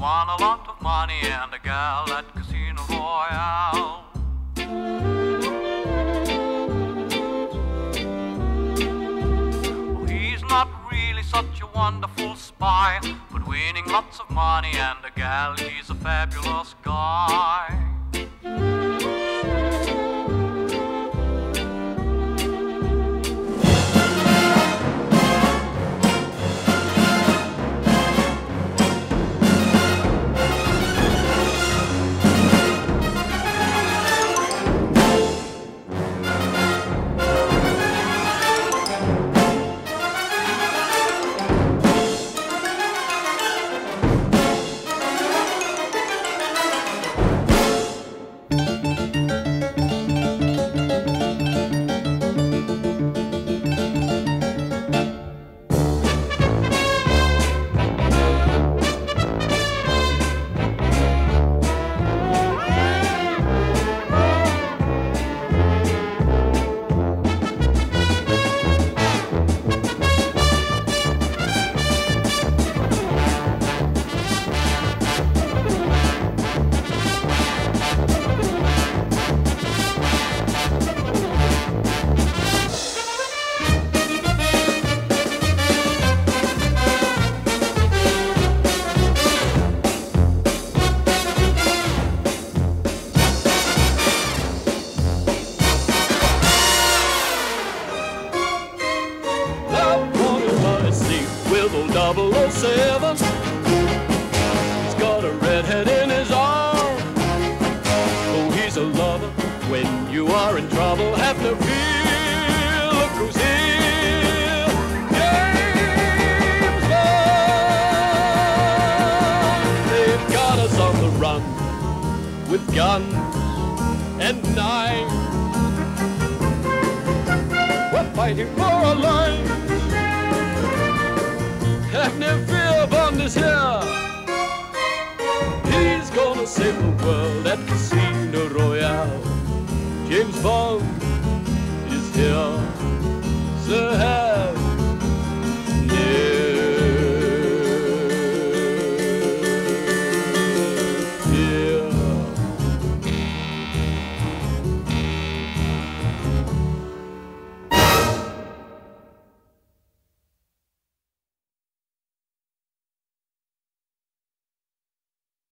won a lot of money and a gal at Casino Royale. Well, he's not really such a wonderful spy, but winning lots of money and a gal, he's a fabulous guy. Double 007. He's got a redhead in his arm. Oh, he's a lover. When you are in trouble, have no fear. Look who's here, James Bond. They've got us on the run with guns and knives. We're fighting for our lives. Captain Phil Bond is here. He's gonna save the world at Casino Royale. James Bond is here. So